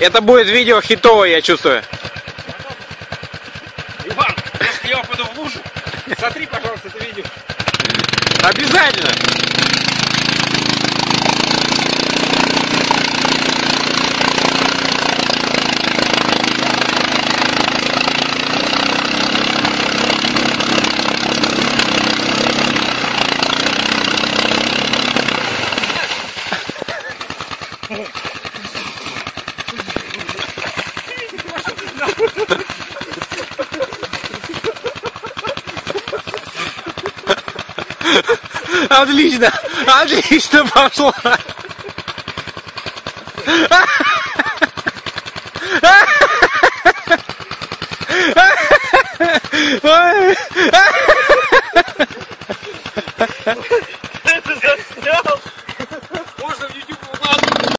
Это будет видео хитовое, я чувствую. Иван, если я упаду в лужу, сотри, пожалуйста, это видео. Обязательно. Отлично, отлично пошло. Это заснял.